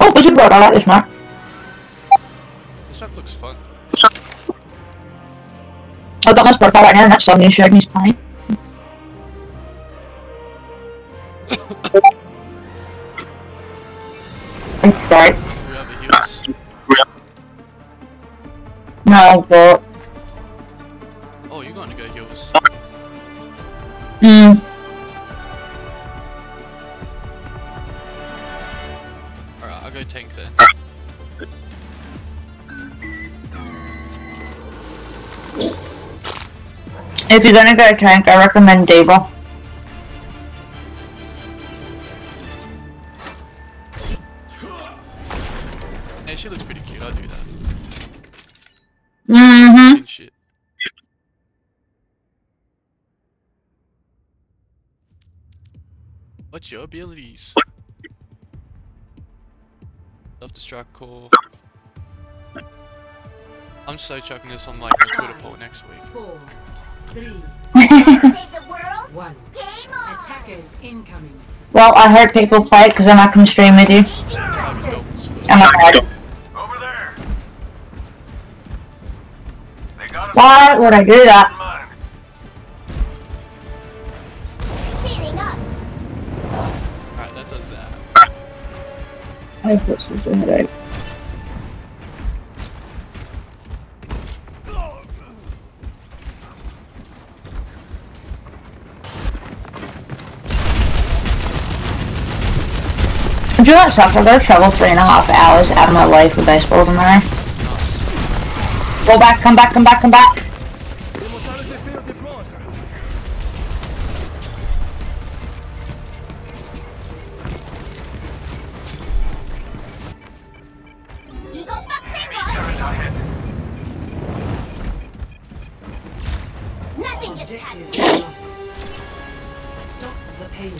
Oh, we should go out, Ishmael. This map looks fun. I've got my Spotify right now, and that's something you showed me is playing. I'm sorry. No, but... Oh, you're going to go heals. Mm. Alright, I'll go tank then. If you're gonna go tank, I recommend Diva. Yeah, she looks pretty cute, I'll do that. Mm-hmm. Shit. What's your abilities? Self-destruct core. I'm so chucking this on like my Twitter poll next week. 4, 3, the world? 1. Game on. Attackers incoming. Well, I hope people play it because then I can stream with you. And I like it. Why would I do that? Alright, that does that. I thought this was a headache. Do you know what sucks? I've got to travel 3.5 hours out of my way for baseball tomorrow. Go back, come back, come back, come back! Nothing gets past. Stop the pain.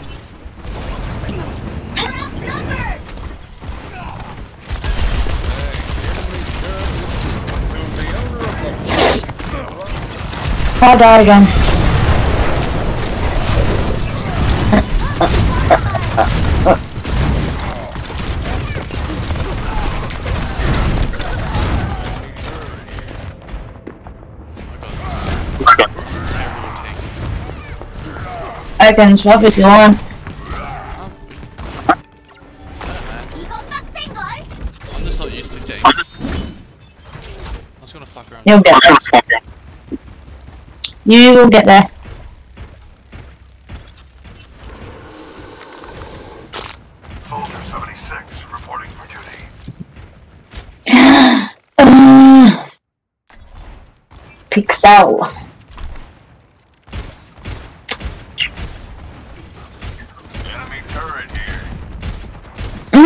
We're outnumbered! I'll die again. I can swap if you want. I'm just not used to tanks. I was gonna fuck around. You'll get it. You will get there. Soldier 76 reporting for duty. Pixel. Enemy turret here.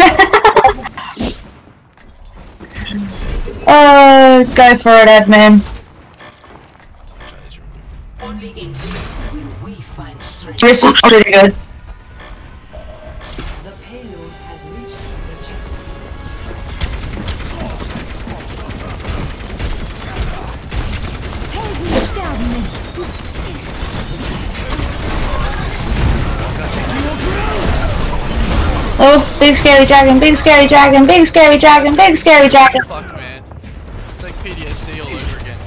Oh, go for it, admin. This is pretty good. The payload has reached the checkpoint. Oh, big scary dragon, big scary dragon, big scary dragon, big scary dragon. Fuck, man. It's like PTSD all over again.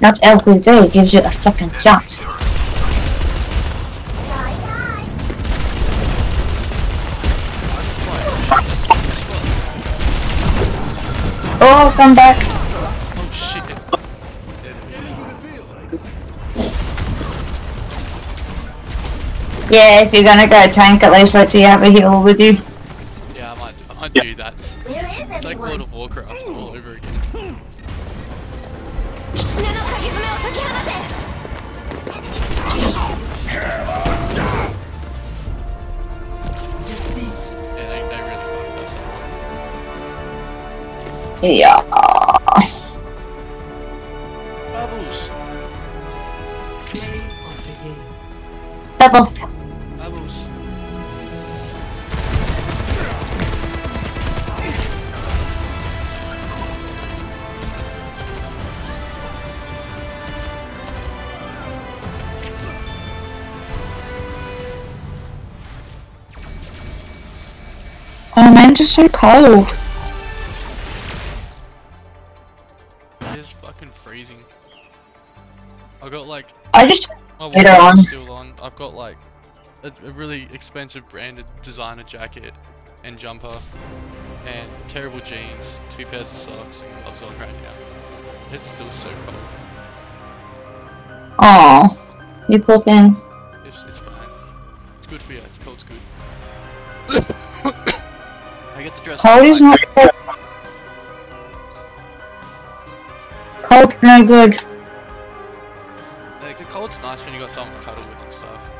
That LPD gives you a second chance. Oh, come back. Oh shit. Yeah, if you're gonna go tank, at least wait till you have a heal with you. Yeah, I might do that. It's like World of Warcraft all over again. Yeah. Bubbles. Bubbles. Bubbles. I'm just so cold. It is fucking freezing. I got like. I just. My water is still on. I've got like a really expensive branded designer jacket and jumper and terrible jeans, 2 pairs of socks and gloves on right now. It's still so cold. Aww, you pulled in. It's fine. It's good for you. It's cold's good. I get the dress. Cold is not good. Cold's no good. Like, the cold's nice when you got someone to cuddle with and stuff.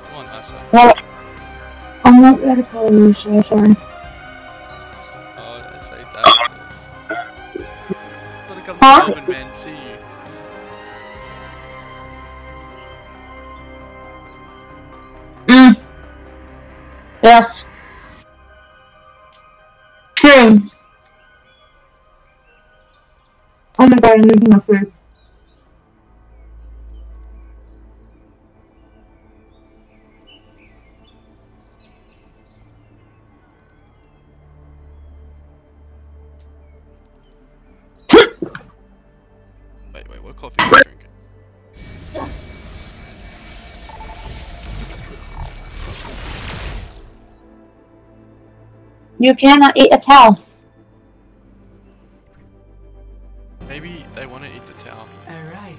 It's more nicer. Well, I'm not gonna call you, so sorry. Oh, I say that. Gotta come to Melbourne, man. See you. Yes. True. Oh my god, I'm losing my food. Wait, what coffee are you drinking? You cannot eat a towel. Maybe they want to eat the towel. Arriving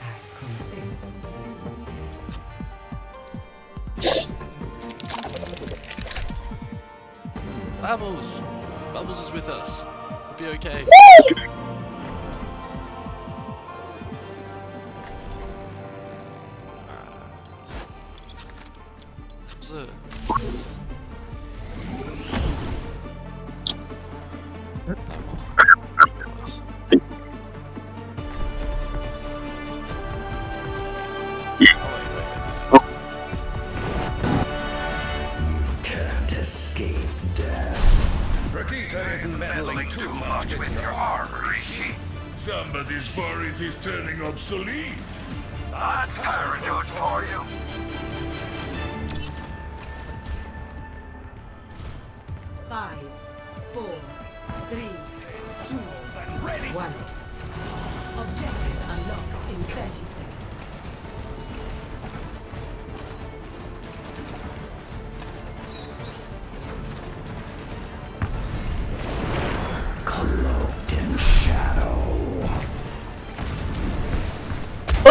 at Kunsi. Bubbles! Bubbles is with us. We'll be okay. So. Somebody's forage is turning obsolete. That's paranoid for you. Five, four, three, two, ready. One. Objective unlocks in 30 seconds.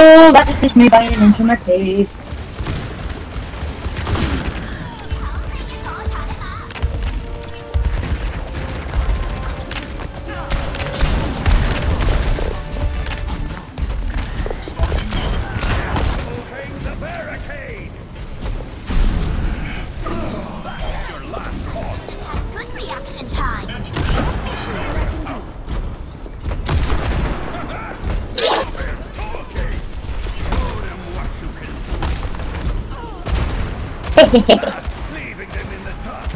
Oh, that just pushed me by an inch in my face. Leaving them in the dust.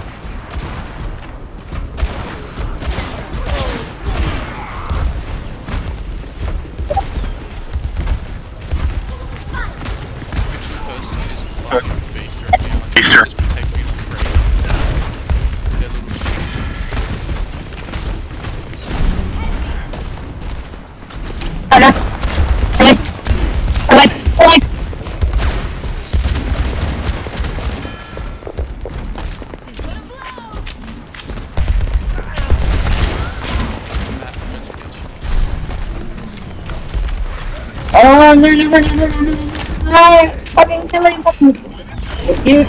No, fucking kill him, fucking kill him.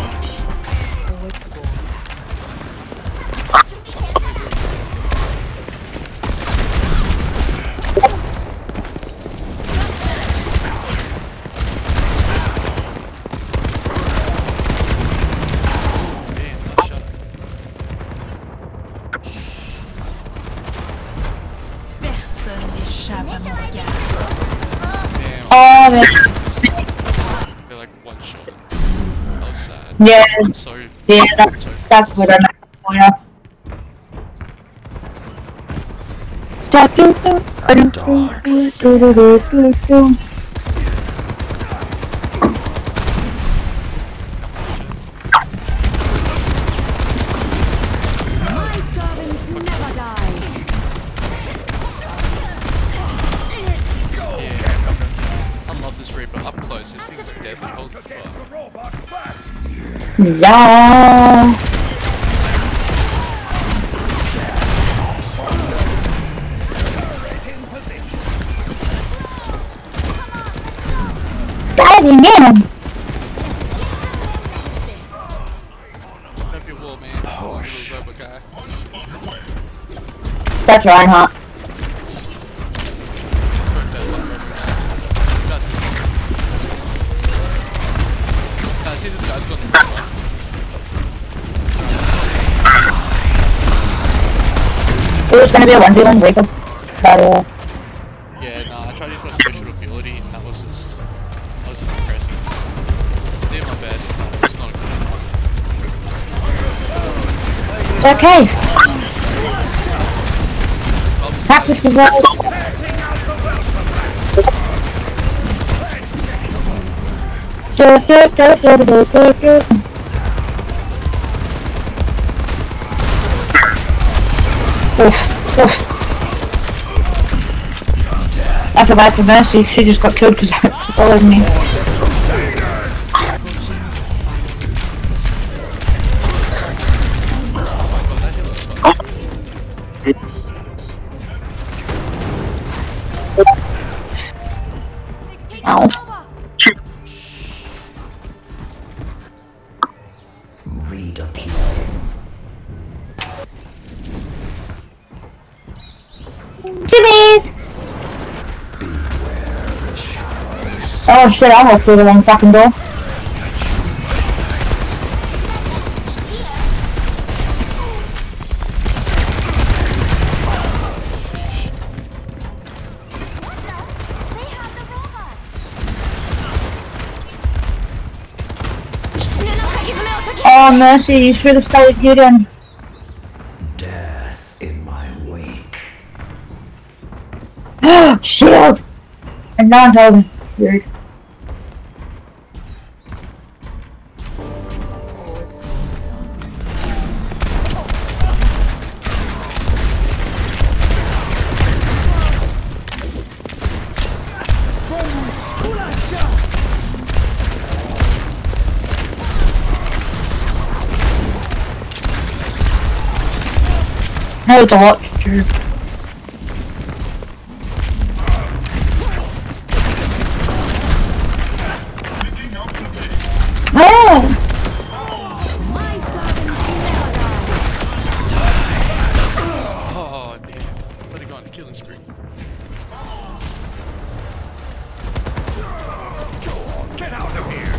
Yeah, yeah, that's what I'm at. Yeah. Diving in. Oh, shit. That's Reinhardt. It's gonna be a 1v1 wake up battle. Yeah, nah, I tried to use my special ability and that was just depressing. I did my best, it was not good. It's okay. Practice is well. I feel bad for Mercy, she just got killed because she followed me. Oh shit, I walked through the wrong fucking door. Oh Mercy, you should have stayed with you then. Death in my wake. Shield! And now I'm holding. Weird. Hey, it's a lot to do. Oh, damn. Let it go on the killing spree. Get out of here.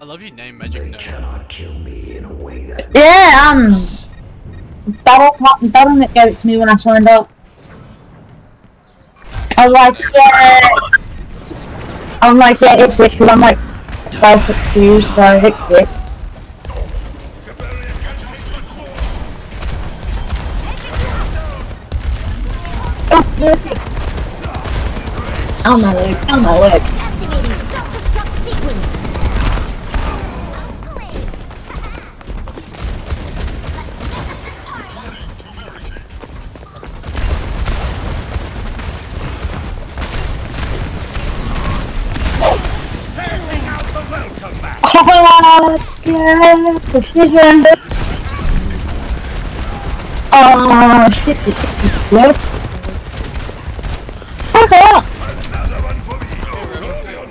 I love your name, Magic. They cannot kill me in a way that. Yeah, Battle.net gave it to me when I signed up. I was like, yeah. I'm like, yeah, it's fixed because I'm like 5 foot 2, so it's fixed. Oh my leg! Oh my leg! Yeah, precision. Oh shit, the shit is good. Fuck off! Another one for me! You're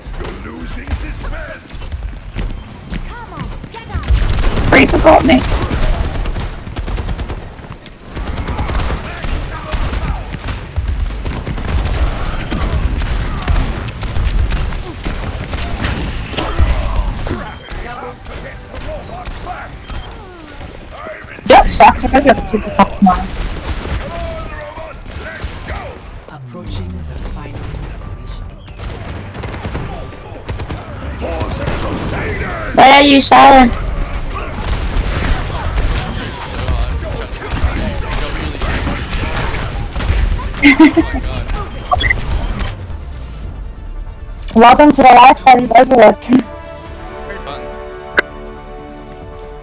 losing this man! Come on, get out! Reaper got me! Sucks, I guess you have to choose the top tomorrow. Approaching the final destination. Why are you silent? Welcome to the life party, Overwatch. Very fun.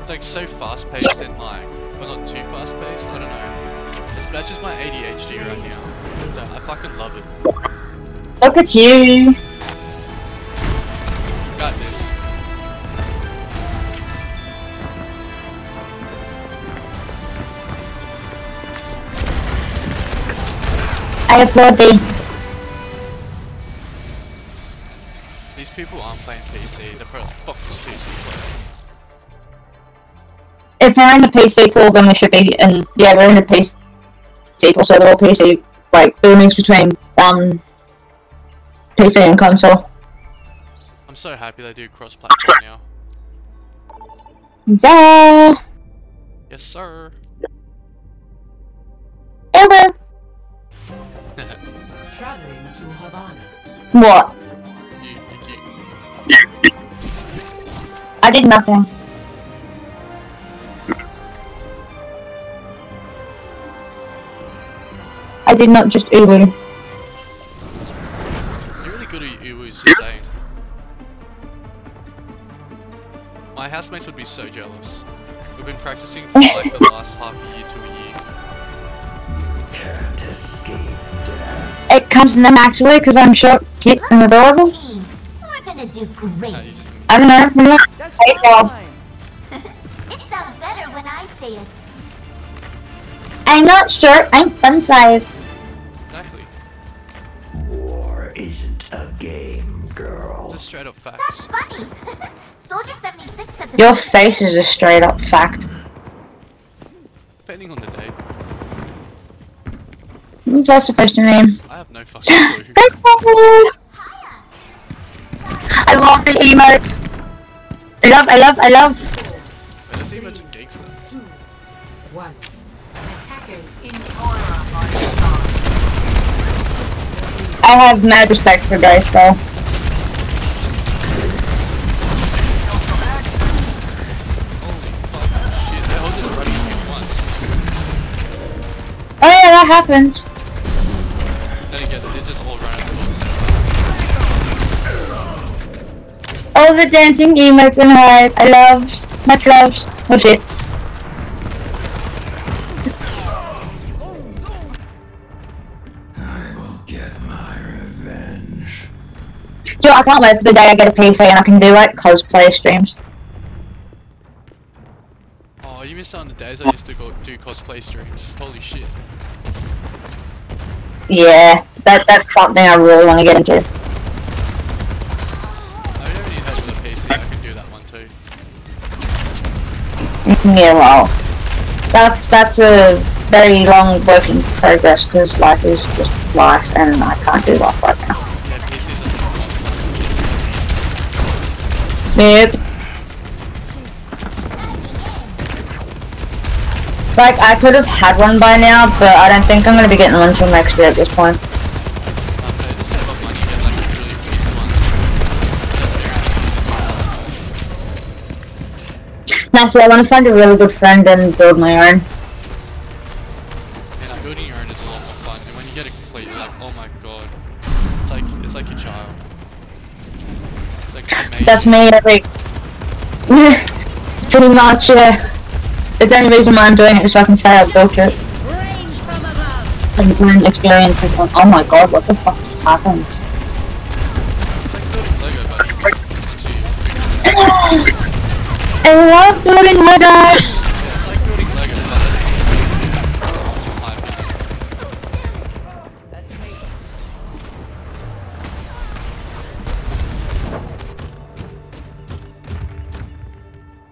It's like so fast paced and like. Well, not too fast paced, I don't know. This match is my ADHD right now. So I fucking love it. Look at you! Got this. I uploaded. These people aren't playing PC, they're probably like, fuck this PC player. If they're in the PC pool, then we should be, and yeah, we're in the PC pool, so they're all PC, like, the mix between, PC and console. I'm so happy they do cross-platform now. Yeah! Yes, sir. Hello. Traveling to Havana. What? You. I did nothing. I did not just uwu. You're really good at uwus, you're saying. My housemates would be so jealous. We've been practicing for like the last half a year to a year. Can't escape death. It comes to them actually, because I'm short, cute, and adorable. We're gonna do great. No, I don't know. It sounds better when I say it. I'm not short. I'm fun-sized. Exactly. War isn't a game, girl. Just straight up facts. That's funny. Soldier 76 of the Your face is a straight up fact. Depending on the day. What's that supposed to mean? I have no fucking clue. I love the emotes. I love. Those emotes are gigs though. 2, 1. Attackers in aura. I have mad respect for guys though. Oh yeah, that happens. Then again, they just all run out of the box. All the dancing emotes and hype. I loves, much loves. Oh shit. I will get my revenge. Yo, I can't wait for the day I get a PC and I can do like cosplay streams. Oh, you missed out on the days I used to go do cosplay streams. Holy shit. Yeah, that's something I really want to get into. I already had the PC, I can do that one too. Yeah, well, that's a very long work in progress because life is just life and I can't do life right now. Yeah, PCs are not fun. Yep. Like, I could have had one by now, but I don't think I'm going to be getting one until next year at this point. Now, so I want to find a really good friend and build my own. And building your own is a lot more fun, and when you get it complete, you're like, oh my god. It's like your child. It's like amazing. That's me, like, pretty much, yeah. It's the only reason why I'm doing it is so I can say I built it. And learn experiences like, oh my god, what the fuck just happened? I love building Lego! It's like building Lego, but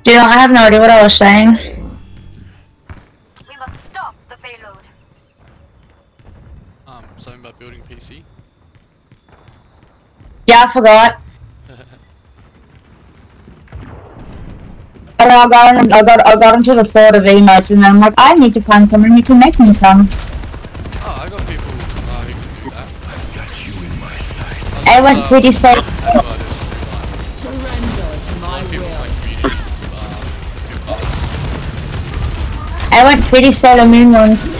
you know, I have no idea what I was saying. Yeah, I forgot. But I got into the thought of emotes, and then I'm like, I need to find someone who can make me some. Oh, I got people who can do that. I've got you in my sights. I went pretty safe. I went pretty Sailor Moon once.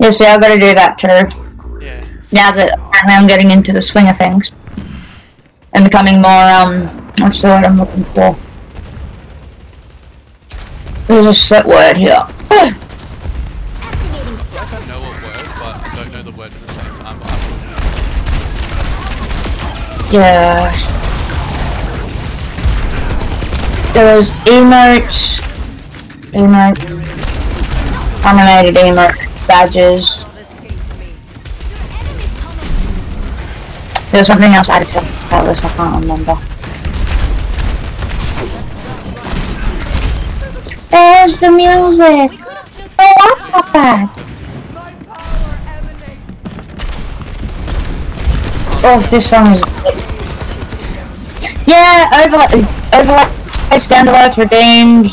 Yeah, see, I've got to do that too. Yeah. Now that I'm getting into the swing of things. And becoming more, what's the word I'm looking for? There's a set word here. I know what word, but I don't know the word at the same time, but I will know. Yeah. There was emotes. Emotes. Animated emote badges. There was something else added to that list, I can't remember. There's the music! Oh, I got that! Oh, this song is... Yeah, overlap, sound alerts, redeemed,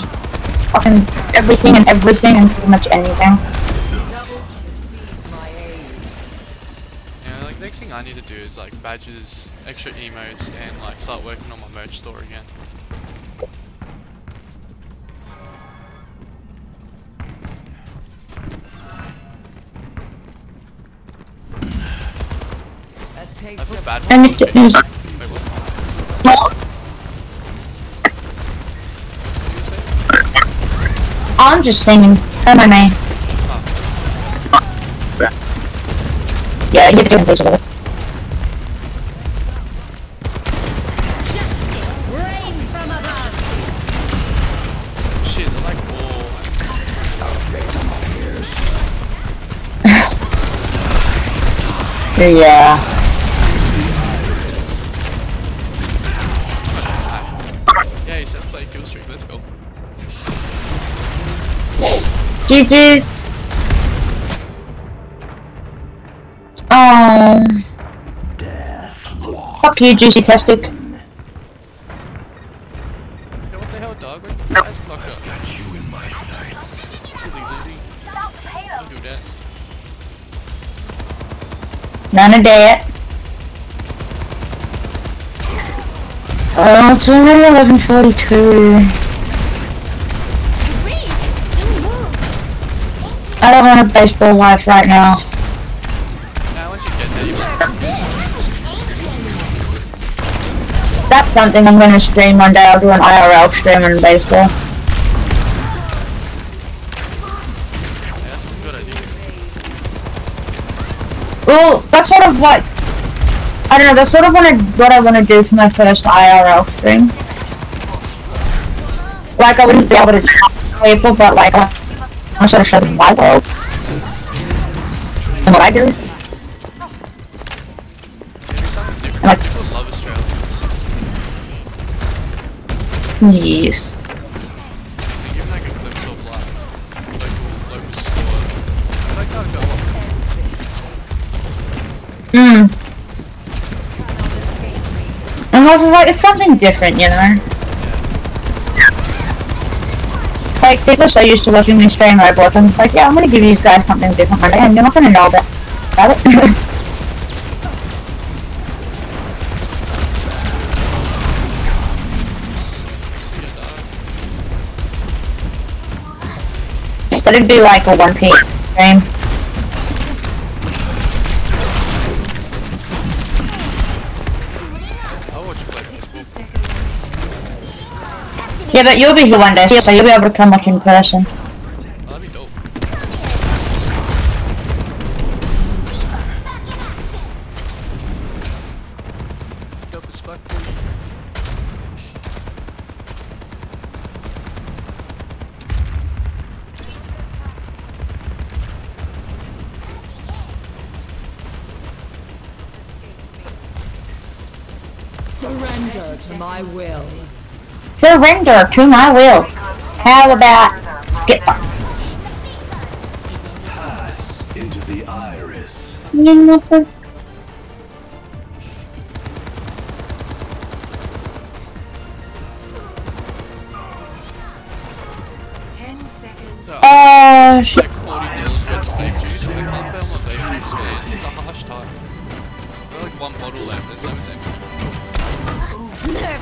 fucking everything and everything and pretty much anything. Next thing I need to do is like badges, extra emotes, and like start working on my merch store again. That's a bad one. I'm just singing. Turn my name. Yeah, you're doing this a little. Shit, they're like all... Yeah. Yeah, he said play kill streak, let's go. GG's! Fuck you, juicy testic. Hey, what the hell, dog? Where did you guys clock up? I've got you in my sights. Silly lizzy. Don't do that. None of that. Oh, it's already 11:42. I don't want a baseball life right now. That's something I'm gonna stream one day. I'll do an IRL stream on baseball. Yeah, that's a good idea. Well, that's sort of what I don't know. That's sort of what I want to do for my first IRL stream. Like I wouldn't be able to talk to people, but like I'm sort of showing my world and what I do. Yes. And also like it's something different, you know. Like people are so used to watching me stream Roblox, and it's like, yeah, I'm gonna give these guys something different, and they're not gonna know about it. But it'd be like a 1P game. Yeah, but you'll be here one day, so you'll be able to come watch in person. That'd be dope. Dope as fuck. Surrender to my will. Surrender to my will. How about get fucked? Pass into the iris. Oh shit. It's a harsh time. There's like one bottle left, there's no second.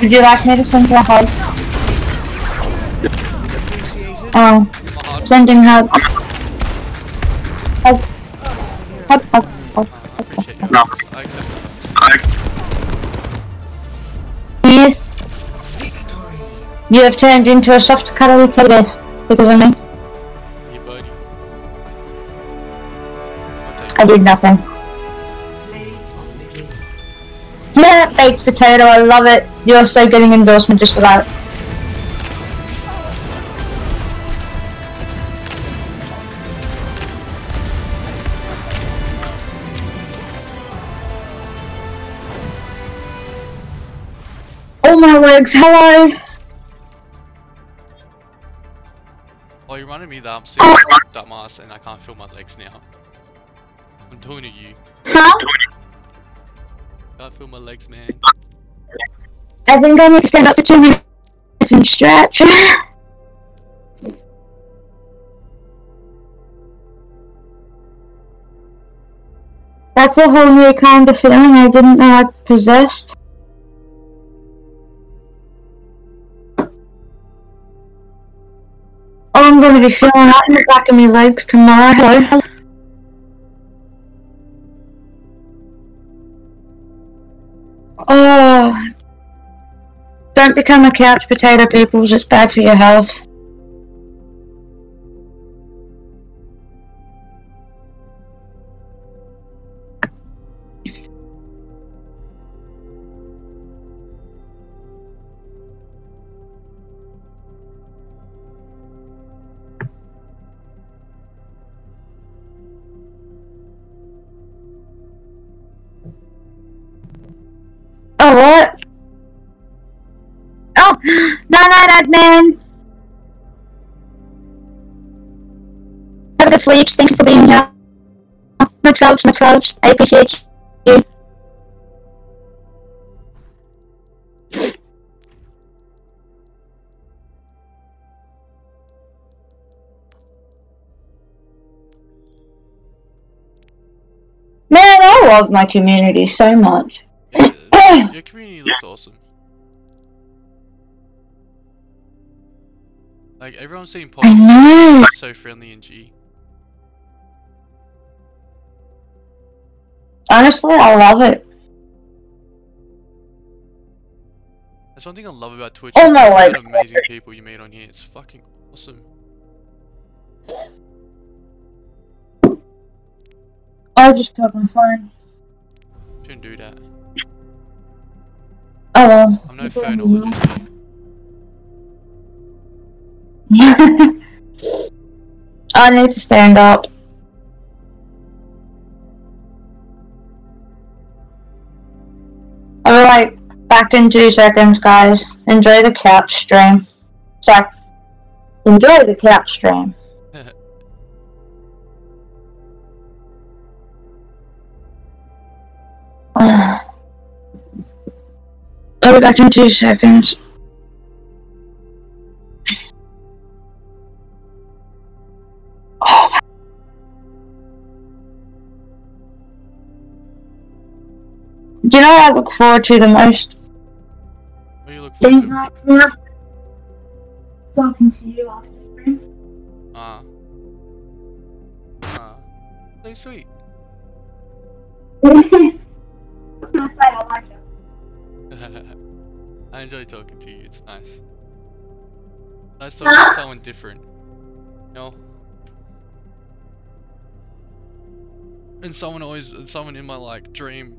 Would you like me to send you a hug? Oh, sending hugs. Hugs. Hugs, hugs, hugs, hugs, hugs. No. Yes. You have turned into a soft, cuddly teddy bear. Because of me? Hey buddy. I did nothing. Yeah, baked potato, I love it. You're also getting endorsement just for that. All my legs, hello! Oh, you reminded me that I'm sick of dumbass and I can't feel my legs now. I'm talking to you. Huh? I feel my legs, man. I think I need to stand up for 2 minutes and stretch. That's a whole new kind of feeling I didn't know I possessed. Oh, I'm going to be feeling out in the back of my legs tomorrow. Hello. Oh, don't become a couch potato, people, it's bad for your health. Oh, what? Oh! Night-night, admin! Have a good sleep, thank you for being here. Much loves, I appreciate you. Man, I love my community so much. Your community looks awesome. Like, everyone's seen Pop. I know! So friendly and G. Honestly, I love it. That's one thing I love about Twitch. Oh my life! Amazing people you meet on here. It's fucking awesome. I just got my phone. Shouldn't do that. Oh well. I'm no phonologist. I need to stand up. I'll be like back in 2 seconds, guys. Enjoy the couch stream. Sorry. Enjoy the couch stream. I'll be back in 2 seconds. Oh. Do you know what I look forward to the most? What do you look forward to? These nights here. Talking to you after the stream. So sweet. What can I say? I like it. I enjoy talking to you, it's nice. Nice talking to someone different. You know? And someone in my like dream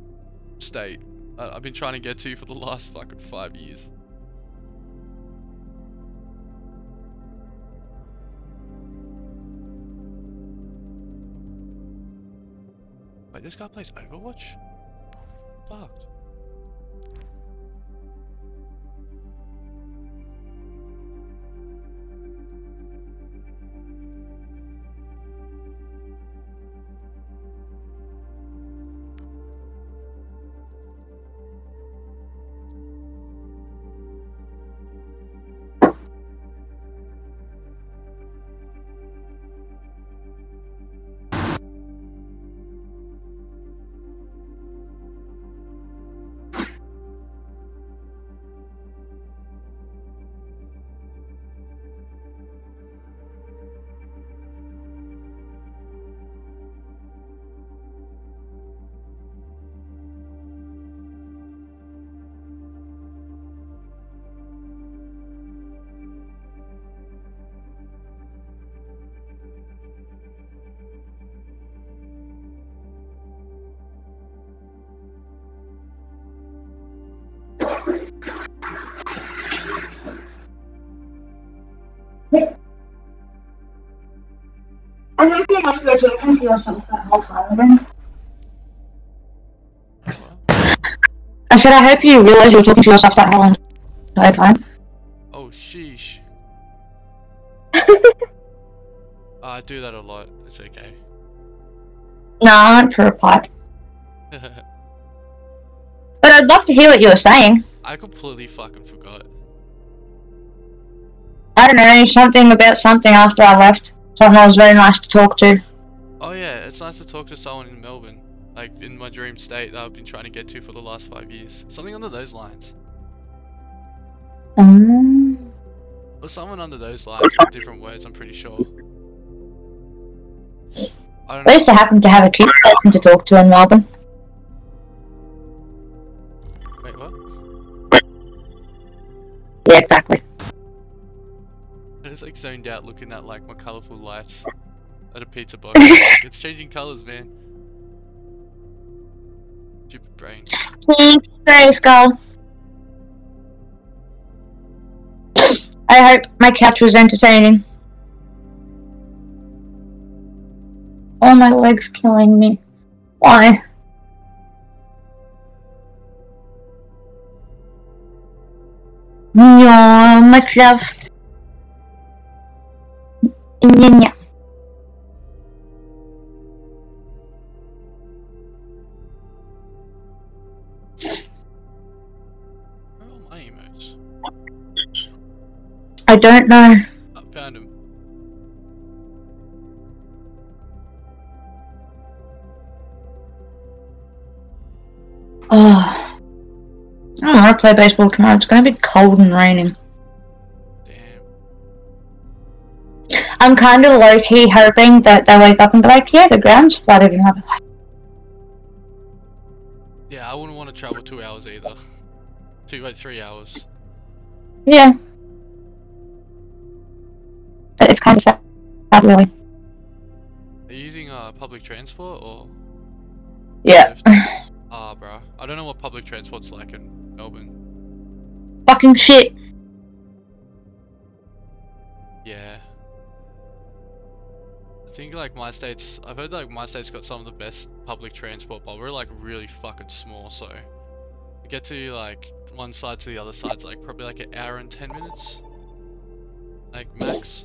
state I've been trying to get to for the last fucking 5 years. Wait, this guy plays Overwatch? Fucked. I think they make your Jason feel safe that whole time again. I said, I hope you realize you're talking to yourself that whole entire time. Oh, sheesh. I do that a lot. It's okay. No, I went for a pipe. But I'd love to hear what you were saying. I completely fucking forgot. I don't know, something about something after I left. Someone I was very nice to talk to. Oh yeah, it's nice to talk to someone in Melbourne. Like, in my dream state that I've been trying to get to for the last 5 years. Something under those lines. Or someone under those lines, with different words, I'm pretty sure. I don't know. At least I happen to have a cute person to talk to in Melbourne. Wait, what? Yeah, exactly. I just like zoned out looking at like my colourful lights at a pizza box. Like, it's changing colours, man. Stupid brain. Pink face skull. I hope my couch was entertaining. Oh, my leg's killing me. Why? No, much love. Nya. Where are all my emotes? I don't know. I found him. Oh. I don't want to play baseball tomorrow. It's going to be cold and raining. I'm kind of low-key hoping that they wake up and be like, yeah, the ground's flooded, and I'll be like... Yeah, I wouldn't want to travel 2 hours either. 3 hours. Yeah. It's kind of sad, really. Are you using public transport, or...? Yeah. Ah, bruh. I don't know what public transport's like in Melbourne. Fucking shit. Yeah. I think like my state's, I've heard like my state's got some of the best public transport, but we're like really fucking small, so we get to like one side to the other side's like probably like an hour and 10 minutes, like max.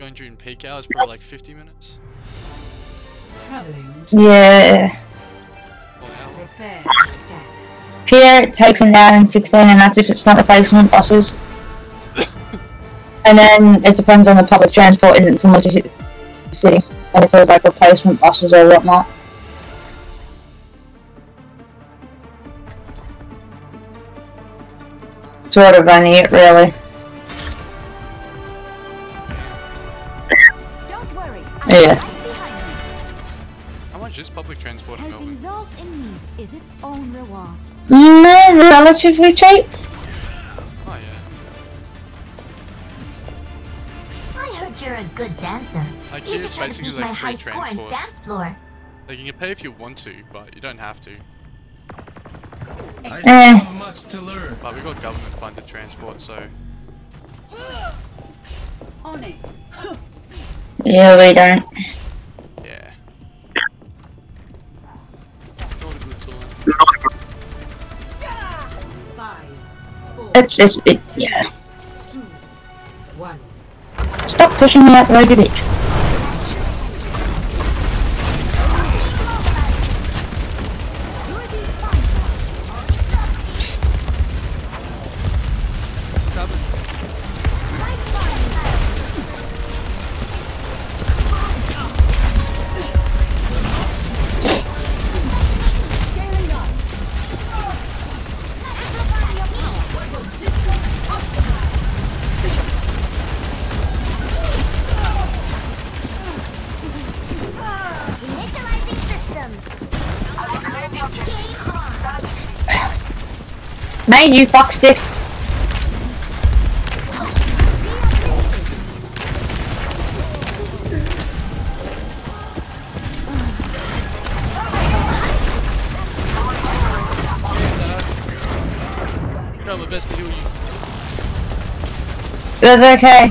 Going during peak hours probably like 50 minutes. Yeah. Here it takes an hour and 16, and that's if it's not replacement buses. And then it depends on the public transport in from which city, and if there's like replacement buses or whatnot. Sort of only it really. Don't worry, yeah. How much is public transport in Melbourne? Helping those in need is its own reward. No, relatively cheap. You're a good dancer. Like, you should try to beat my high score on dance floor. Like, you can pay if you want to, but you don't have to. I have much to learn. But we got government-funded transport, so. On it. Yeah, we don't. Yeah. Not a good time. It's just it. Yeah. 2, 1. Stop pushing me out the way, you bitch. Hey, you fuckstick! Try my best to heal you. That's okay.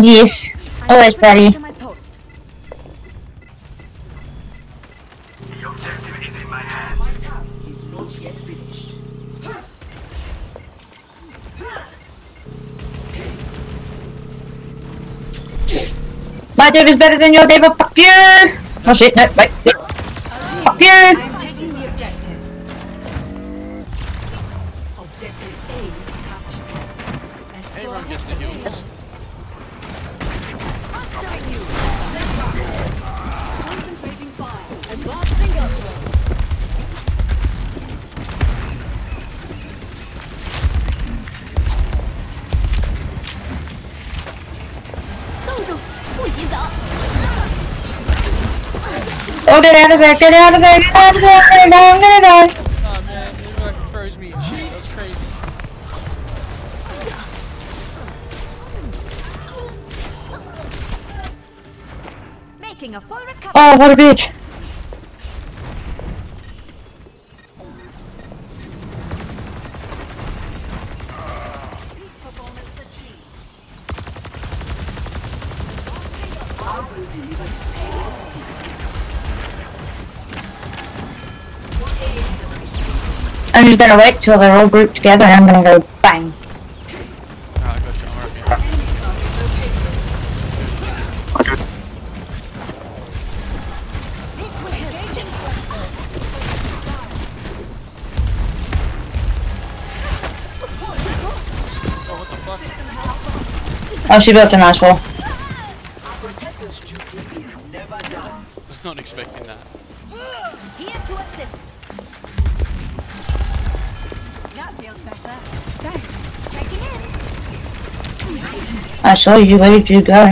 Yes, always buddy. The objective is in my hands. My task is not yet finished. My Dave is better than your Dave, but fuck you! Oh shit, no, wait. Fuck you! I'm taking the objective. Objective A captured. Everyone gets to use. Oh, get out of there, get out of there, get out of there, I'm gonna die. Oh man, you fucking froze me and shit, that's crazy. Making a full recovery. Oh, what a bitch. I'm just gonna wait till they're all grouped together and I'm gonna go bang. Oh, she built a nice wall. I was not expecting that. Here to assist. I saw you, where did you go?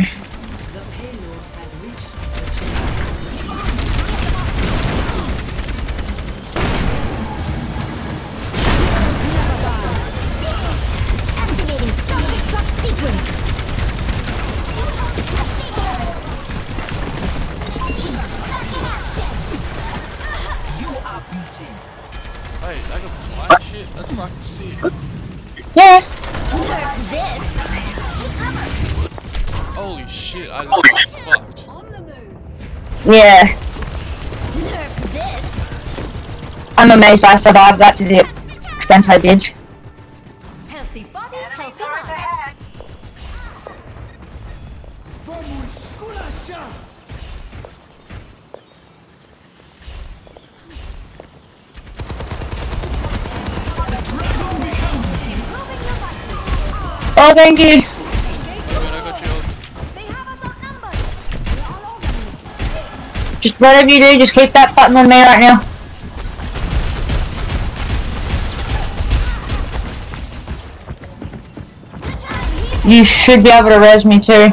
Yeah. I'm amazed I survived that to the extent I did. Healthy body, healthy mind. Oh, thank you. Just whatever you do, just keep that button on me right now. You should be able to res me too.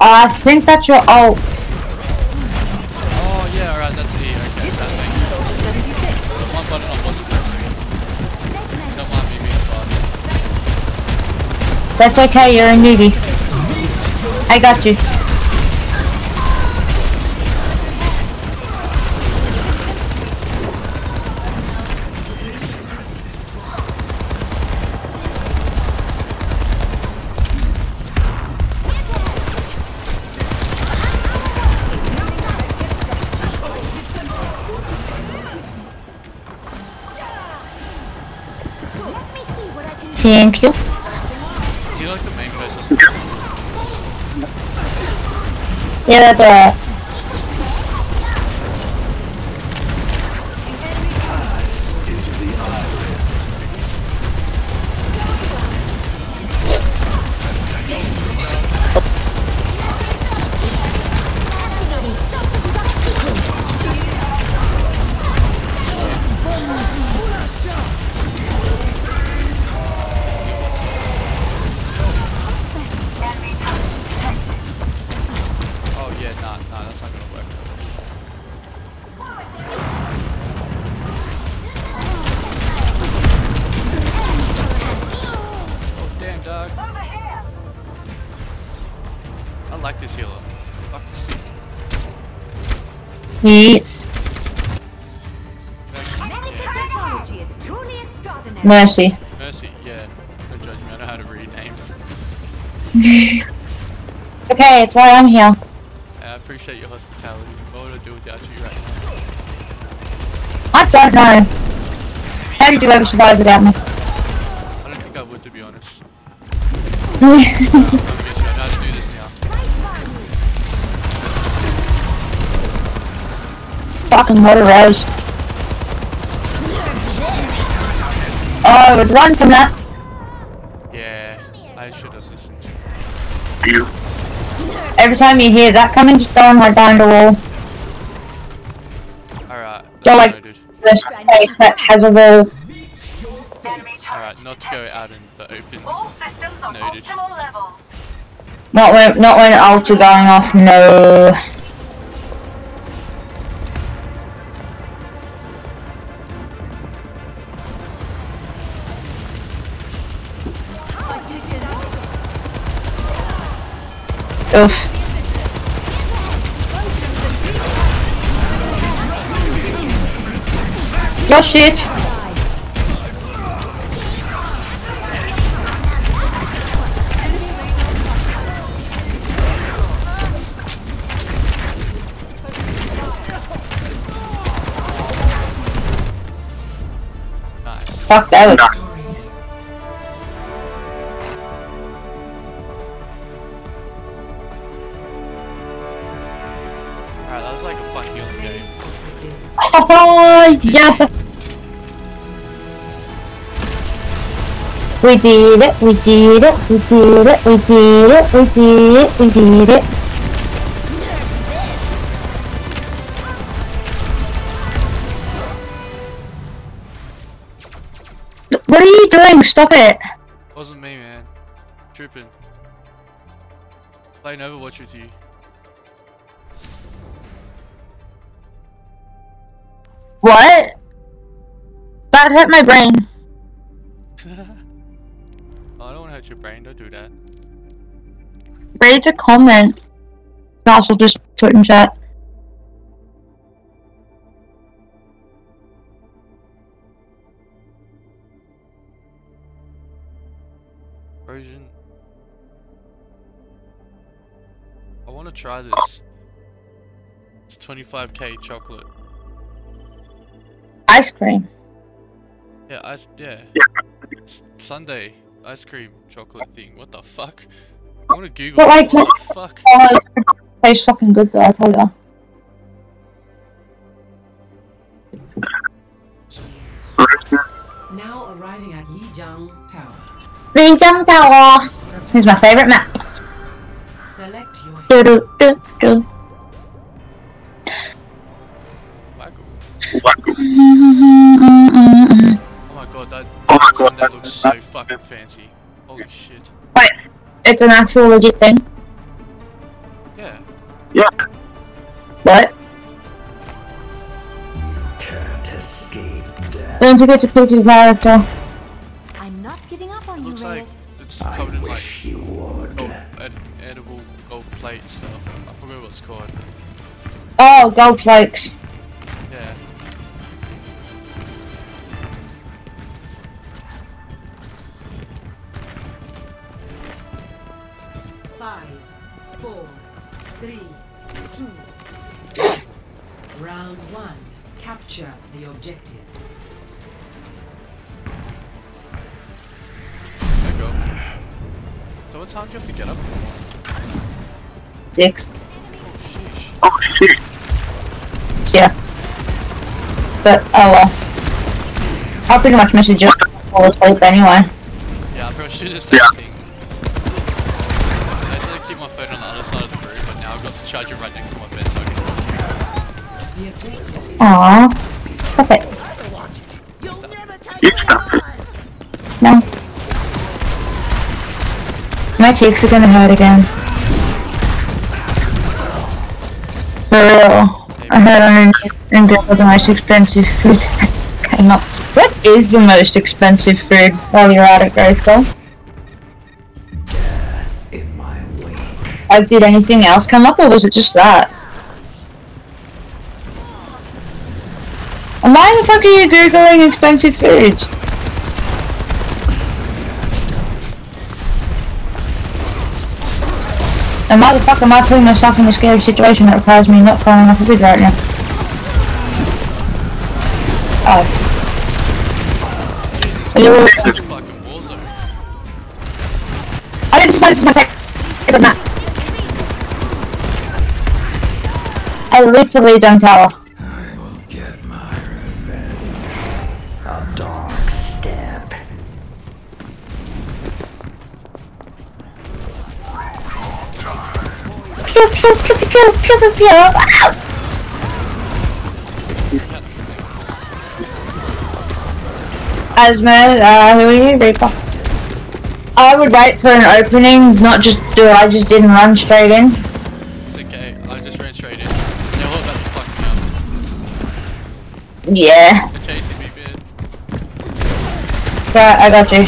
I think that's your ult. Oh yeah, alright, that's E, okay, that makes sense. The one button I wasn't pressing. Don't mind me being fun. That's okay, you're a newbie. I got you. Thank you. Do you like the main person? Yeah, that's alright. Yes. Mercy. Mercy, yeah. Don't judge me, I know how to read. It's okay, it's why I'm here. I appreciate your hospitality. What would I do without you right now? I don't know. How did you ever survive without me? I don't think I would, to be honest. Fucking water rose. Oh, I would run from that. Yeah, I should have listened. Every time you hear that coming, just go on right behind the wall. Alright, go like the space that has a wall. Alright, not to go out in the open. Noted. Not when ults are going off, no. Oof. Your shit. Nice. Fuck that was. Yeah. We did it, we did it, we did it, we did it, we did it, we did it. What are you doing? Stop it. Wasn't me, man. Tripping. Playing Overwatch with you. What? That hit my brain. I don't want to hurt your brain, don't do that. Read a comment. I'll just put in chat. Version. I want to try this. It's 25k chocolate. Ice cream. Yeah, Sunday ice cream chocolate thing. What the fuck? I wanna Google. But like, what the fuck? Oh, it tastes fucking good though. I told ya. Now arriving at Yijang Tower. Yijang Tower. This is my favorite map. Select your. Do do do. Oh my god, that looks so fucking fancy. Holy shit. Wait, it's an actual legit thing? Yeah. Yeah. What? You can't escape death. Don't forget to pick his character. I'm not giving up on you, Reyes. Like it's covered in like you would. Edible gold plate stuff. I forgot what it's called. Oh, gold flakes. Yeah. Round one, capture the objective. There you go. So what time do you have to get up? 6. Oh shit. Oh, yeah. But oh well. I'll pretty much message you all asleep anyway. Yeah, I'm gonna shoot the same thing. I said I keep my phone on the other side of the room, but now I've got the charger right next to my bed so I can. Aww. Stop it. Stop it. No. My cheeks are gonna hurt again. For real. Hey, I heard I'm in bed with the most expensive food that came up. What is the most expensive food while you're out at Grayskull? Like, did anything else come up or was it just that? And why the fuck are you Googling expensive foods? And why the fuck am I putting myself in a scary situation that requires me not falling off a bridge right now? Oh. I didn't suppose this was my favorite map. I literally don't tower. I will get my revenge. A dark step. Pew pew pew pew pew pew pew pew. Ow! Asmode, who are you? Reaper. I would wait for an opening, not just do I just didn't run straight in. It's okay, I just ran straight in. Now what about the fucking house? Yeah. They're chasing me, bitch. Right, I got you.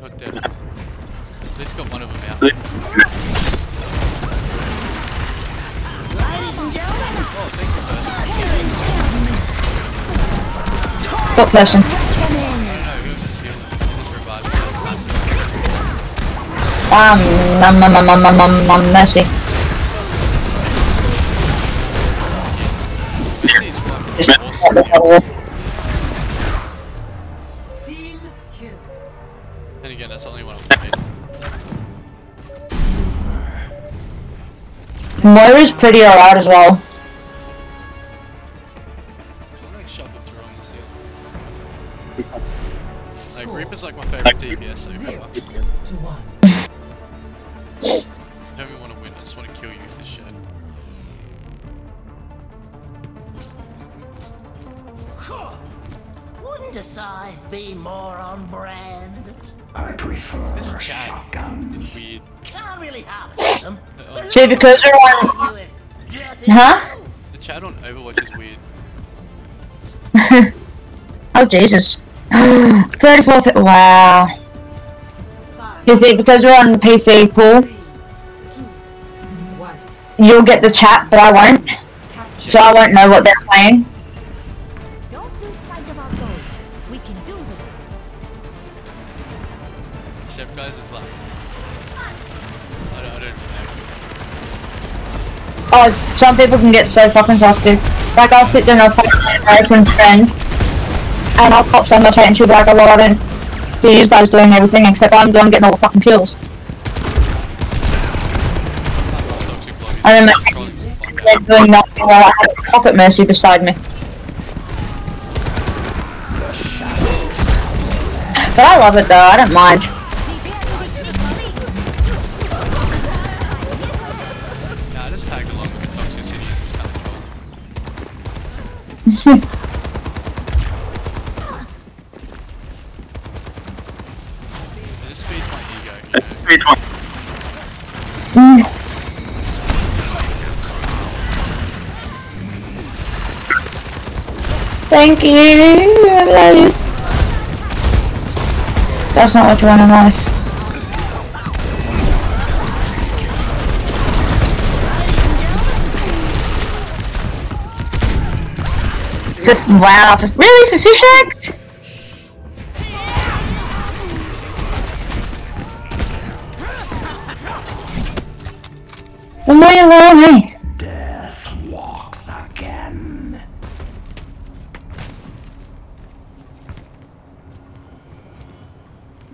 Hooked down. At least got one of them out. Ladies and gentlemen! Oh, thank you, person. Stop flashing. Mercy. Team kill. And again, that's the only one I've made. Moira's pretty alright as well. Reaper's like my favorite DPS so far. I don't even want to win, I just want to kill you with this shit. Wouldn't a scythe be more on brand? I prefer this shotguns. Is weird. Can't really harvest them. See, because they're on. Huh? The chat on Overwatch is weird. Oh, Jesus. 34th, wow. You see, because we're on PC pool, you'll get the chat, but I won't. So I won't know what they're saying. Don't lose sight of our goals. We can do this. Chef guys, it's like... I don't know. Oh, some people can get so fucking toxic. Like, I'll sit there and I'll fight my American friend. And I'll pop some chat and she'll be like, oh well, I don't see you guys doing everything except I'm the one getting all the fucking kills. And then they're doing nothing while I have a pocket Mercy beside me. But I love it though, I don't mind. Nah, I just tag along with the toxicity in this kind of troll. Thank you. That's not what you want in life. Wow, really? For fish act? Am I alone, hey? Death walks again.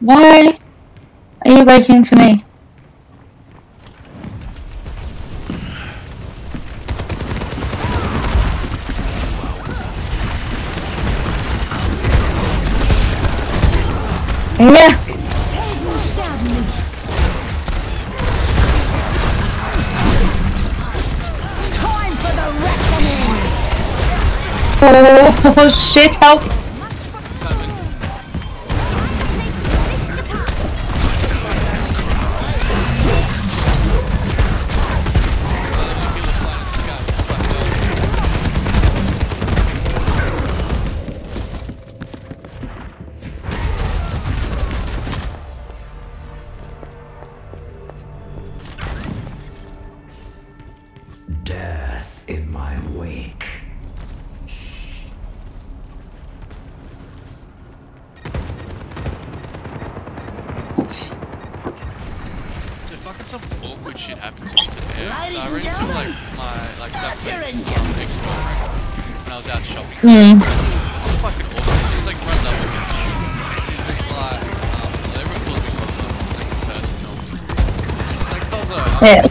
Why are you waiting for me? Yeah. Oh shit, help! Death in my wake. some awkward shit happened to me today. So I ran into like my ex-girlfriend when I was out shopping. Mm. This is fucking awesome. She's like runs up to me. She's just like, everyone calls me Cosmo, like the person who helped me. She's like, Cosmo, I'm like, what the fuck? I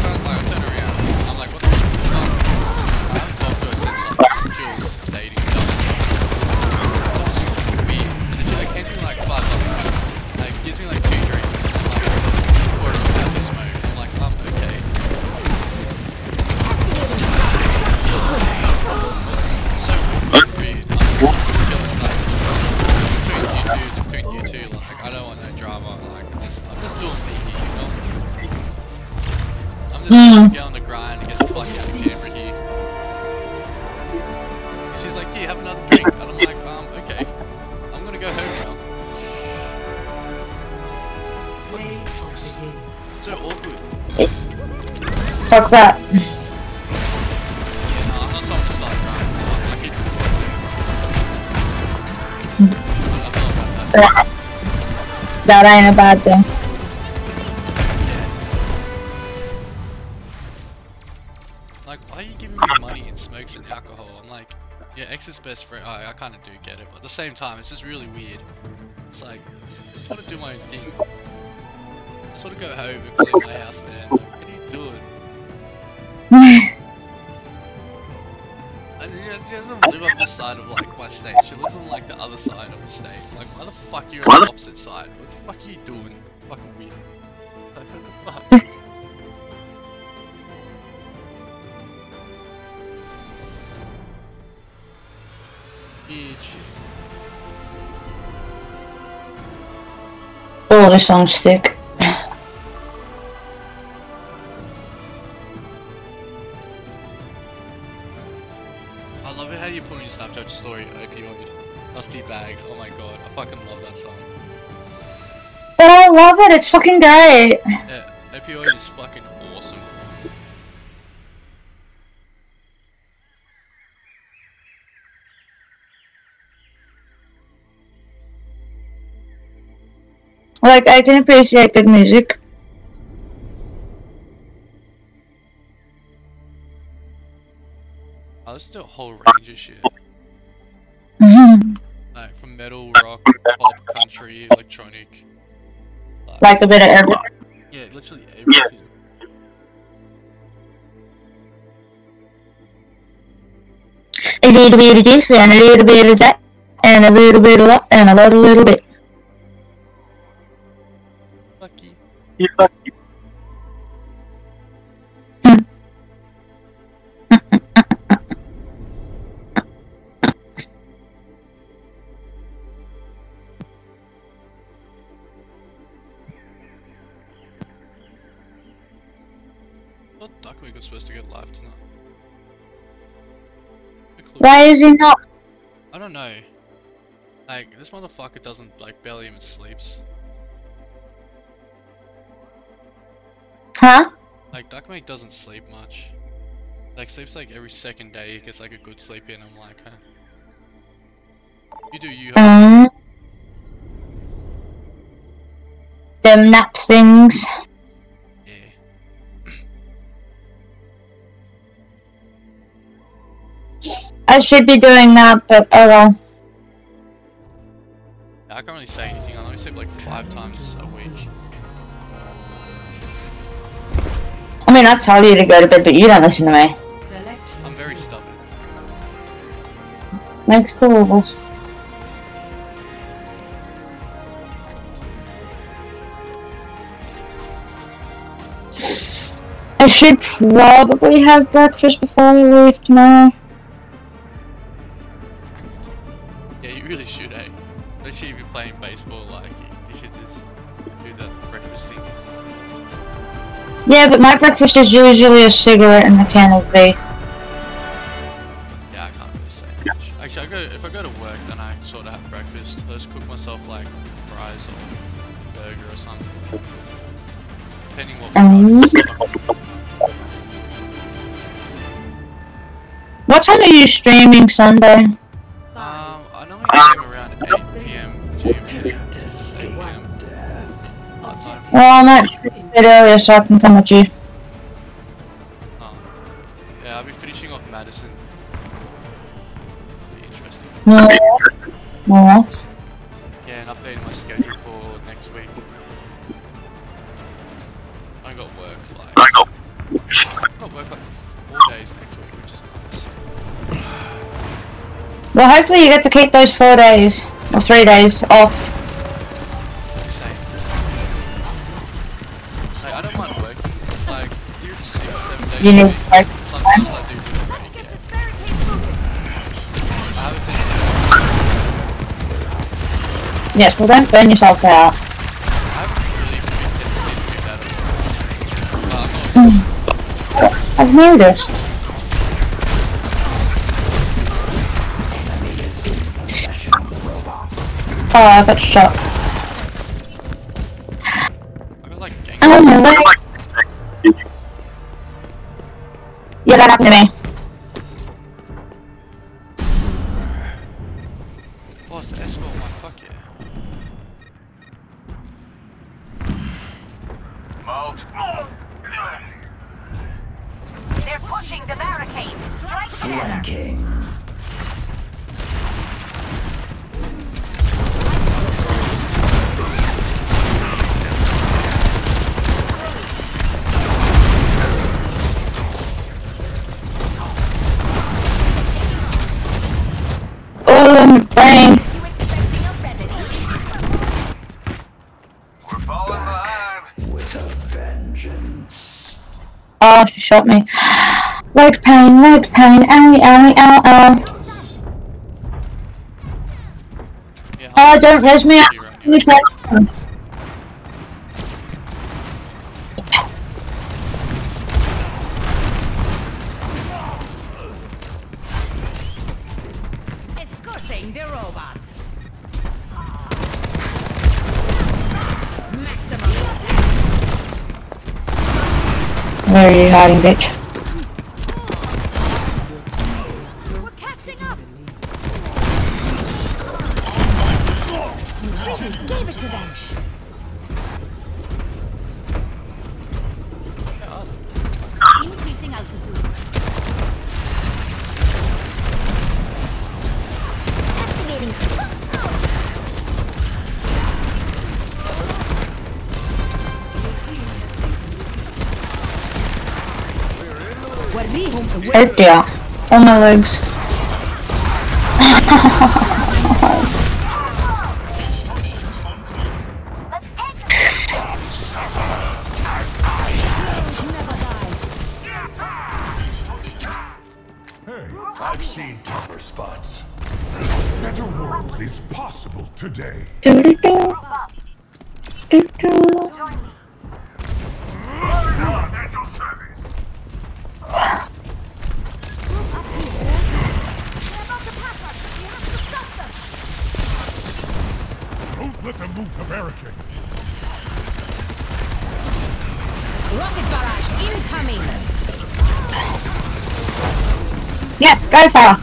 turn around. I'm like, what the fuck? I haven't talked to her since like she was dating me. That's super weird. And then she like hands me like $5. Like gives me like 2 drinks. Get on the grind and get the fuck out of the camera here. And she's like, yeah, have another drink. And I'm like, okay. I'm gonna go home now. It's so awkward. Fuck that. Yeah, no, I'm not someone to start grinding, so I'm like, I'm not about that. That ain't a bad thing. Best friend, I kind of do get it, but at the same time, it's just really weird. It's like, I just want to do my own thing. I just want to go home and clean my house, man. Like, what are you doing? I mean, she doesn't live on the side of like my state, she lives on like the other side of the state. Like, why the fuck are you on the opposite side? What the fuck are you doing? Fucking weird. Like, what the fuck? Oh, this sounds sick. I love it how you put on your Snapchat story, opioid, Dusty Bags, oh my god, I fucking love that song. Oh, I love it, it's fucking great. Yeah, opioid is fucking awesome. Like, I can appreciate good music. I listen to a whole range of shit. Like, from metal, rock, pop, country, electronic. Like a bit of everything? Yeah, literally everything. A little bit of this, and a little bit of that, and a little bit of that, and a little bit. What duckweed was supposed to get live tonight? Why is he not? I don't know. Like, this motherfucker doesn't, like, barely even sleeps. Huh? Like, Duckmake doesn't sleep much. Like, sleeps like every second day, he gets like a good sleep in, I'm like, huh? You do you, huh? Them nap things. Yeah. I should be doing that, but oh well. I can't really say anything, I only sleep like 5 times a week. I mean, I tell you to go to bed, but you don't listen to me. I'm very stubborn. Next to all of us. I should probably have breakfast before I leave tomorrow. Yeah, you really should, eh? Especially if you're playing baseball, like, you should just do that breakfast thing. Yeah, but my breakfast is usually a cigarette and a can of vape. Yeah, I can't really say much. Actually, if I go to work, then I sort of have breakfast. I just cook myself, like, fries or a burger or something. Depending what What time are you streaming Sunday? I normally stream around 8 p.m. GMT. Well, I'm not... Pero, yes, I can come at you. Yeah, I'll be finishing off Madison. It'll be interesting. Yes. Yeah, and updating my schedule for next week. I got work like. I've got work like 4 days next week, which is nice. Well, hopefully you get to keep those 4 days or 3 days off. Like, I don't mind working. Like, 6, 7 days. You need to work. Sometimes I do feel ready. I haven't been. Yes, well, don't burn yourself out. I've noticed. Oh, I got shot. Oh no way! Yeah, that happened to me. Oh, it's the escort one, fuck yeah. They're pushing the barricade. Strike flanking. Oh, I'm dying. We're falling behind with a vengeance. Oh, she shot me. Leg pain, ow. Yeah, oh, don't res me up. Right. Escorting the robots. Maximum. Where are you hiding, bitch? Oh dear, on my legs. Hey, I've seen tougher spots. A better world is possible today. Let them move the barricade. Rocket barrage incoming. Yes, go far.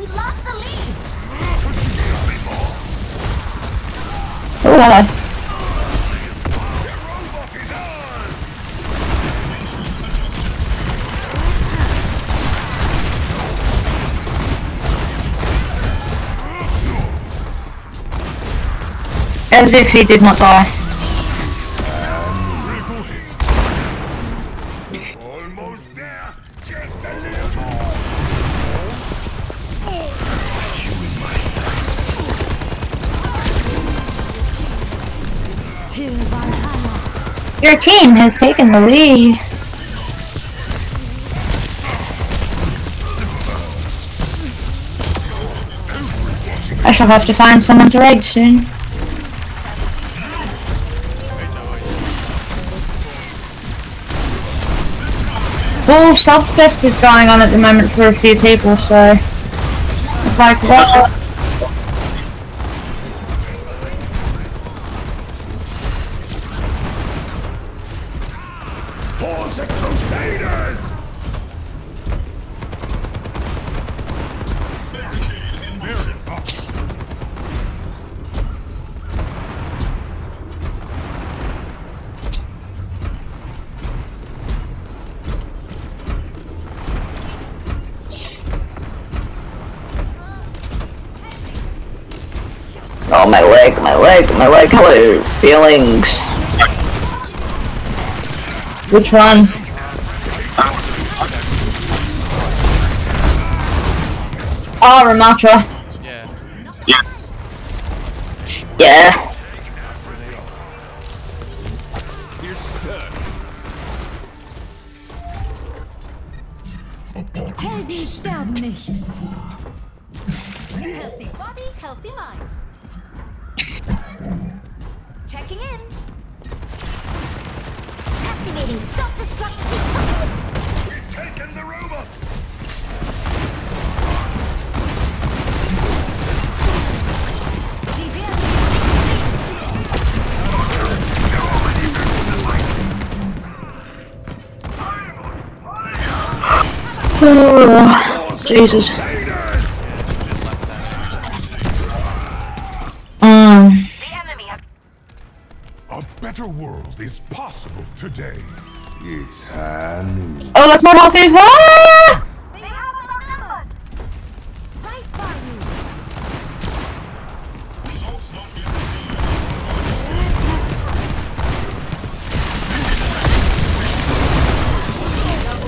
We lost the lead. Oh, as if he did not die. Almost there, just a little more. You in my sights. Your team has taken the lead. I shall have to find someone to raid soon. Well, Subfest is going on at the moment for a few people, so it's like, well, for the Crusaders! my leg, hello, feelings. Which one? Oh, Ramatra. Yeah. Healthy body, healthy mind. Checking in. Activating self-destruct sequence. We've taken the robot. Oh, Jesus. A better world is possible today. It's high noon. Oh, that's my mouthpiece. Ah! They have another number. Right by you. Results not yet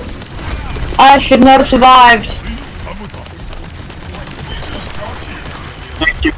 received. I should not have survived. Please come with us. Thank you.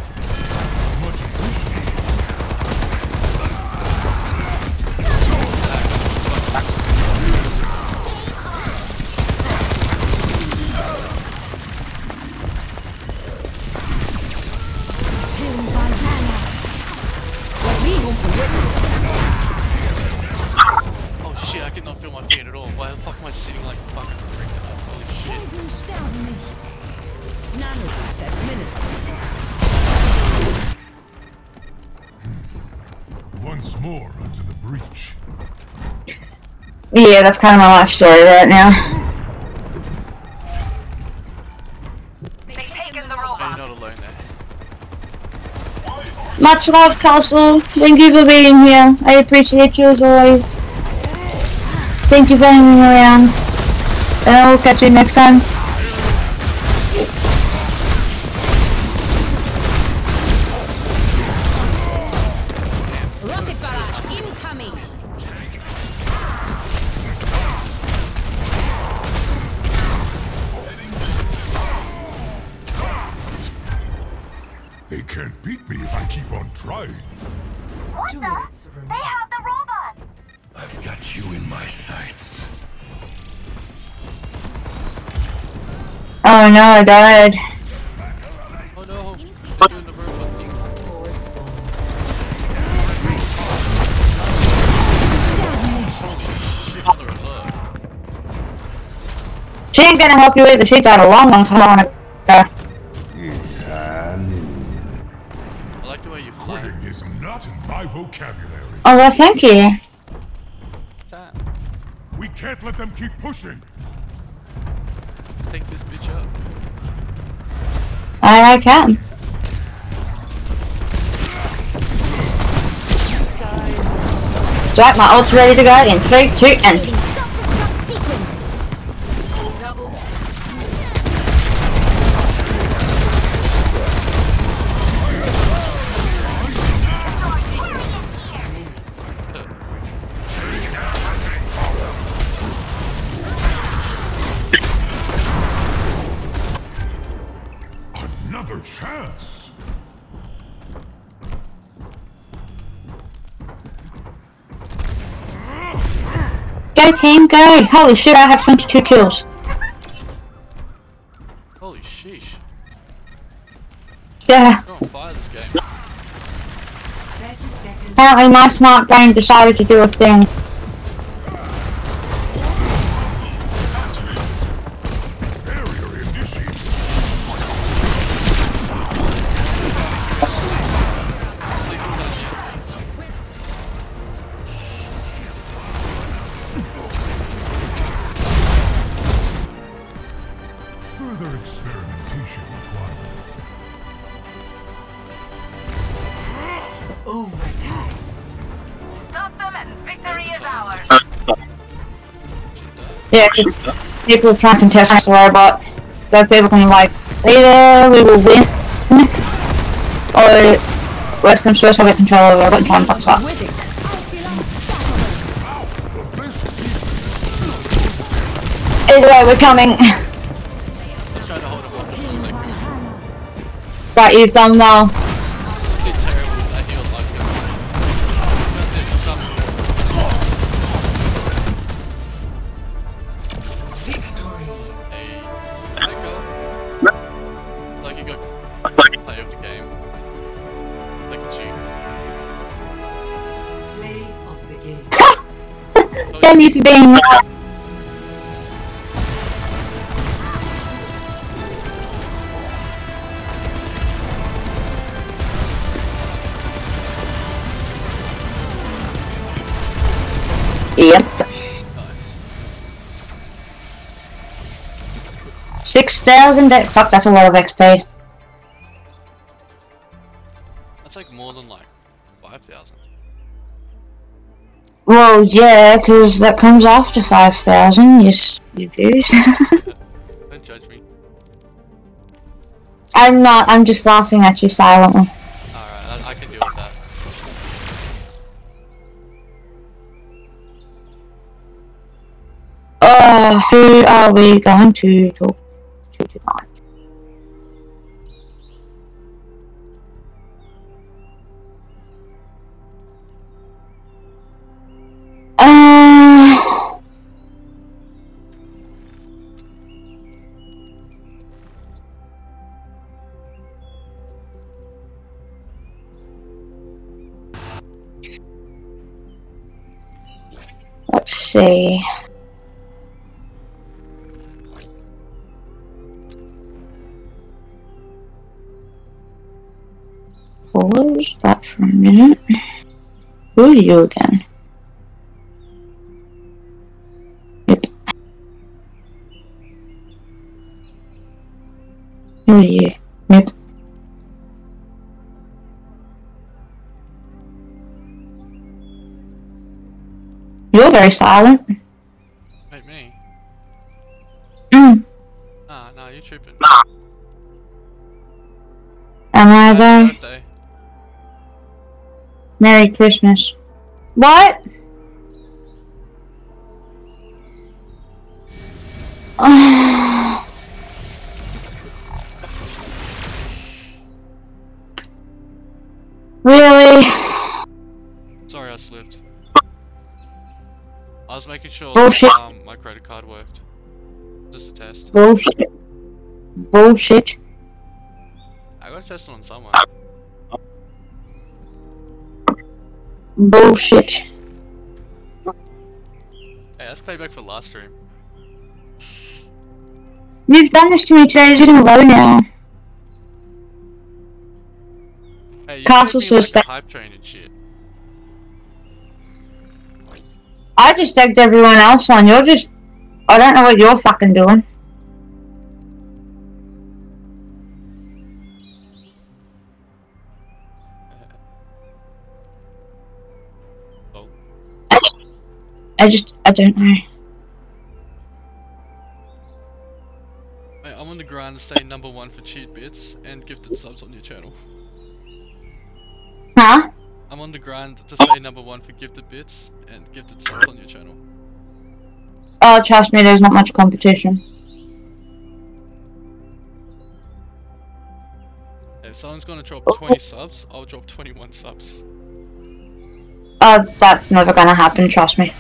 Yeah, that's kind of my life story right now. They've taken the robot. You're not alone there. Much love, Castle. Thank you for being here. I appreciate you as always. Thank you for hanging around. And I'll catch you next time. Oh no, I died. Oh no, we're doing the robot thing. She ain't gonna help you either, she's had a long time on her. It's time. I like the way you play. Quitting is not in my vocabulary. Oh well, thank you. We can't let them keep pushing. Take this bitch up. I can. Drop my ult's ready to go in 3, 2, and. Go team, go! Holy shit, I have 22 kills. Holy sheesh. Yeah. You're on fire this game. Apparently my smart brain decided to do a thing. Yeah, people try to contest the robot. Those people can like, either we will win, or Where's control? Have it control over what John pops up. Either way, we're coming. Right, you've done well. I did terrible. I healed like him. Like you got play of the game. Like a cheat. Play of the game. Damn you for being right. Yep. Nice. 6,000. Fuck, that's a lot of XP. That's like more than like 5,000. Well, yeah, because that comes after 5,000. Yes, you do. Don't judge me. I'm not. I'm just laughing at you silently. Alright, I can deal with that. Who are we going to talk to tonight? Let's see. Pause that for a minute. Who are you again? Yep. Who are you? Yep. You're very silent. Wait, me? Nah, you're tripping. Am I there? Birthday. Merry Christmas. What? Really? Sorry, I slipped. I was making sure my credit card worked. Just a test. Bullshit. Bullshit. I gotta test it on someone. Bullshit. Hey, that's payback for last stream. You've done this to me 2 days in a row now. Hey, you Castle's so like hype train and shit. I just egged everyone else on. You're just... I don't know what you're fucking doing. I don't know. Mate, I'm on the grind to stay #1 for cheat bits and gifted subs on your channel. Huh? I'm on the grind to stay #1 for gifted bits and gifted subs on your channel. Oh, trust me, there's not much competition. If someone's gonna drop 20 subs, I'll drop 21 subs. Oh, that's never gonna happen, trust me.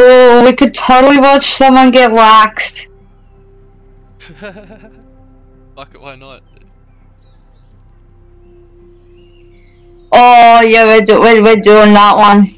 Oh, we could totally watch someone get waxed. Fuck it, why not? Oh yeah, we're doing that one.